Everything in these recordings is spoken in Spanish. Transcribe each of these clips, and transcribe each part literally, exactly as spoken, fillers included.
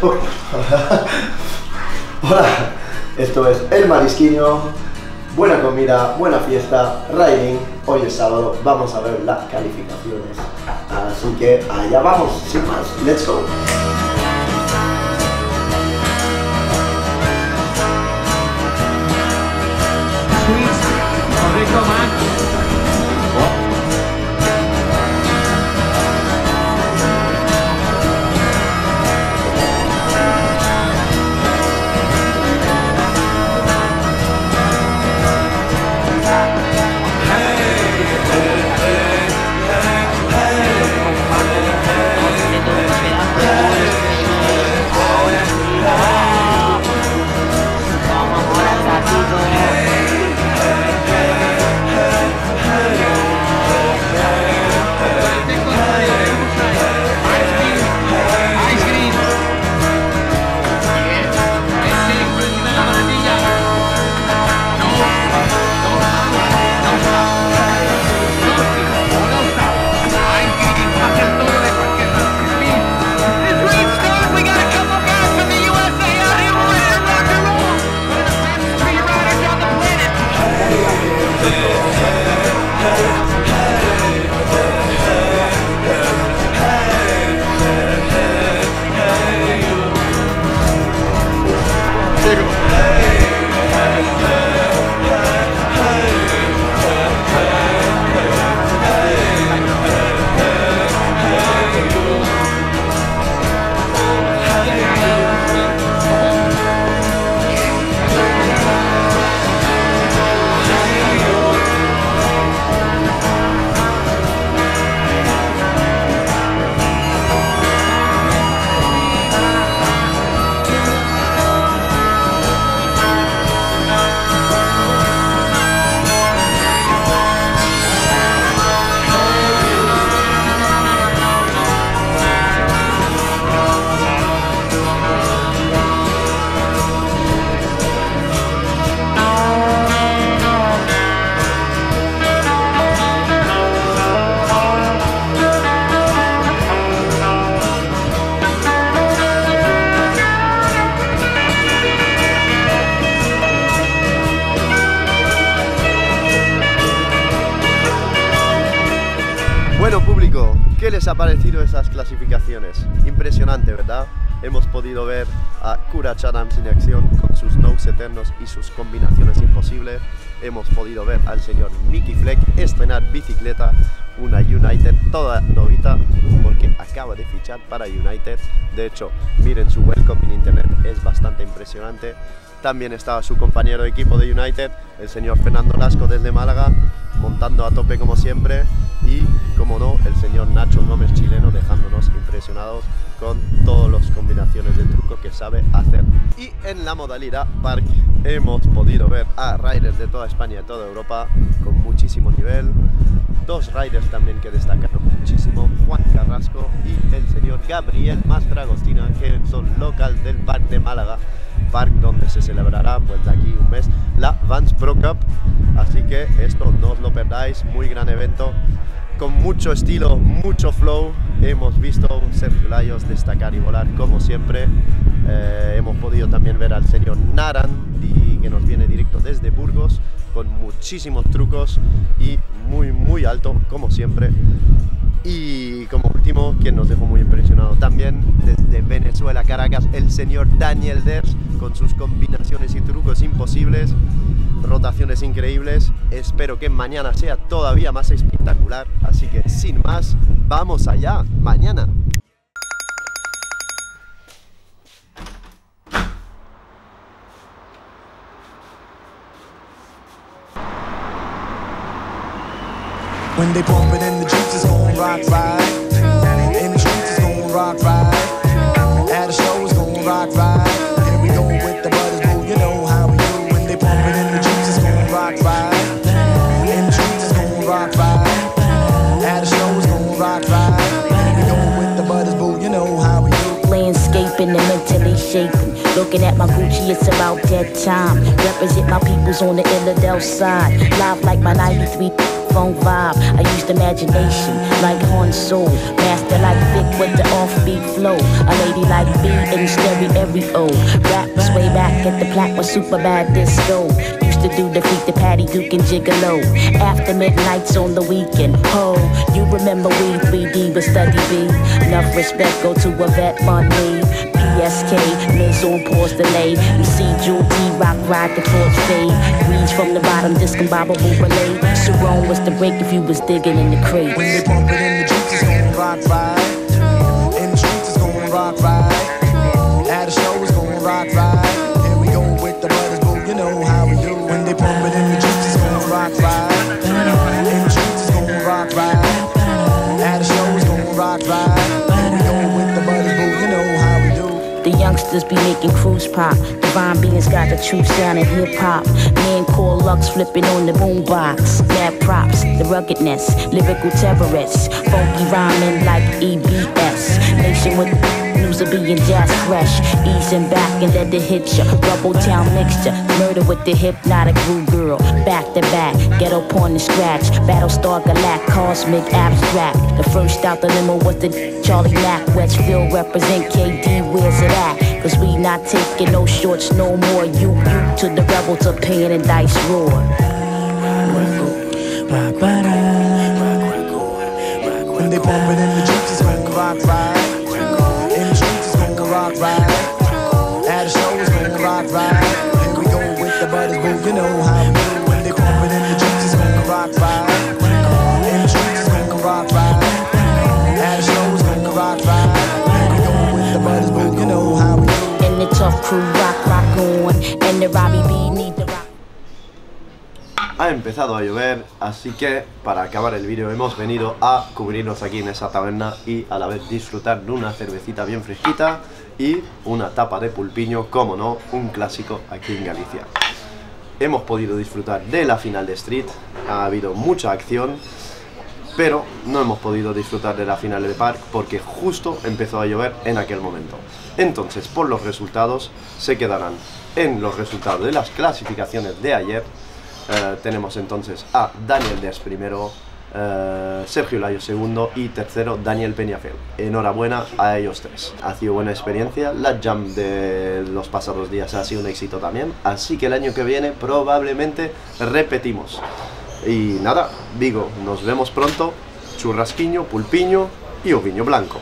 Hola. Hola, esto es El Marisquiño. Buena comida, buena fiesta, riding. Hoy es sábado, vamos a ver las calificaciones. Así que allá vamos, sin más, let's go. Correcto, man. ¿Qué les ha parecido esas clasificaciones? Impresionante, ¿verdad? Hemos podido ver a Kurach Adams en acción con sus notes eternos y sus combinaciones imposibles. Hemos podido ver al señor Mickey Fleck estrenar bicicleta, una United toda novita, porque acaba de fichar para United. De hecho, miren su welcome en internet, es bastante impresionante. También estaba su compañero de equipo de United, el señor Fernando Lasco desde Málaga, montando a tope como siempre. Y, como no, el señor Nacho Gómez chileno dejándonos impresionados con todas las combinaciones de truco que sabe hacer. Y en la modalidad park hemos podido ver a riders de toda España y toda Europa con muchísimo nivel. Dos riders también que destacaron muchísimo, Juan Carrasco y el señor Gabriel Mastragostino, que son local del parque de Málaga, parque donde se celebrará pues de aquí un mes la Vans Pro Cup. Así que esto no os lo perdáis, muy gran evento, con mucho estilo, mucho flow. Hemos visto a Sergio Larios destacar y volar como siempre. Eh, hemos podido también ver al señor Naran, que nos viene directo desde Burgos, con muchísimos trucos y muy muy alto como siempre. Y como último, quien nos dejó muy impresionado también desde Venezuela, Caracas, el señor Daniel Derch, con sus combinaciones y trucos imposibles, rotaciones increíbles. Espero que mañana sea todavía más espectacular, así que sin más, vamos allá mañana. When they bumpin' in the jeeps, it's gon' rock right. In the streets, it's gon' rock right. At a show, it's gon' rock right. Here we go with the brothers, boo, you know how we do. When they bumpin' in the jeeps, it's gon' rock right. In the streets, it's gon' rock right. At a show, it's gon' rock right. Here we go with the brothers, boo, you know how we do. Landscaping and mentally shaping. Looking at my Gucci, it's about that time. Represent my peoples on the Illidale side. Live like my ninety-three. microphone vibe. I used imagination like Han Solo, master like Vic with the offbeat flow, a lady like B in stereo. Rap was way back at the plaque was super bad disco. To do defeat the Patty Duke and Gigolo after midnights on the weekend. Oh, you remember we three D with Study B. Enough respect go to a vet on me. P S K, Miz on pause delay. You see Jewel T rock ride the torch fade. Reach from the bottom, discombobable relay. Sharon was the break if you was digging in the crates. When they bump it in the streets, it's gonna rock right. In the streets, it's gonna rock right. At a show, it's gonna rock right. Youngsters be making cruise pop. Divine beings got the true sound in hip-hop. Man called Lux flipping on the boombox. Mad props, the ruggedness, lyrical terrorists. Funky rhyming like E B S. Nation with news of being jazz fresh. Easing back and let it hit ya. Rubble town mixture, murder with the hypnotic blue girl. Back to back, ghetto porn and scratch. Battlestar Galact, cosmic abstract. The first out the limo was the Charlie Mack. Westfield represent K D, where's it at? Cause we not taking no shorts no more. You, you to the rebel to pain and dice roar. When they pump it in the jeeps, it's gonna rock right. In the streets, it's gonna rock right. At a show, it's gonna rock right. And we go with the buddies, but you know how we do. When they pump it in the jeeps, it's gonna rock right. In the streets, it's gonna rock right. At a show, it's gonna rock right. Ha empezado a llover, así que para acabar el vídeo hemos venido a cubrirnos aquí en esa taberna y a la vez disfrutar de una cervecita bien fresquita y una tapa de pulpiño, como no, un clásico aquí en Galicia. Hemos podido disfrutar de la final de Street, ha habido mucha acción, pero no hemos podido disfrutar de la final de Park porque justo empezó a llover en aquel momento. Entonces, por los resultados, se quedarán en los resultados de las clasificaciones de ayer. Eh, tenemos entonces a Daniel Derch primero, eh, Sergio Layo segundo y tercero Daniel Peñafeu. Enhorabuena a ellos tres. Ha sido buena experiencia, la jam de los pasados días ha sido un éxito también, así que el año que viene probablemente repetimos. Y nada, digo, nos vemos pronto, churrasquiño, pulpiño y oviño blanco.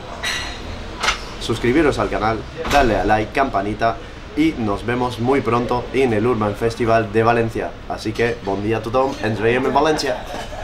Suscribiros al canal, darle a like, campanita y nos vemos muy pronto en el Urban Festival de Valencia. Así que, bon día a tothom, ens veiem en Valencia.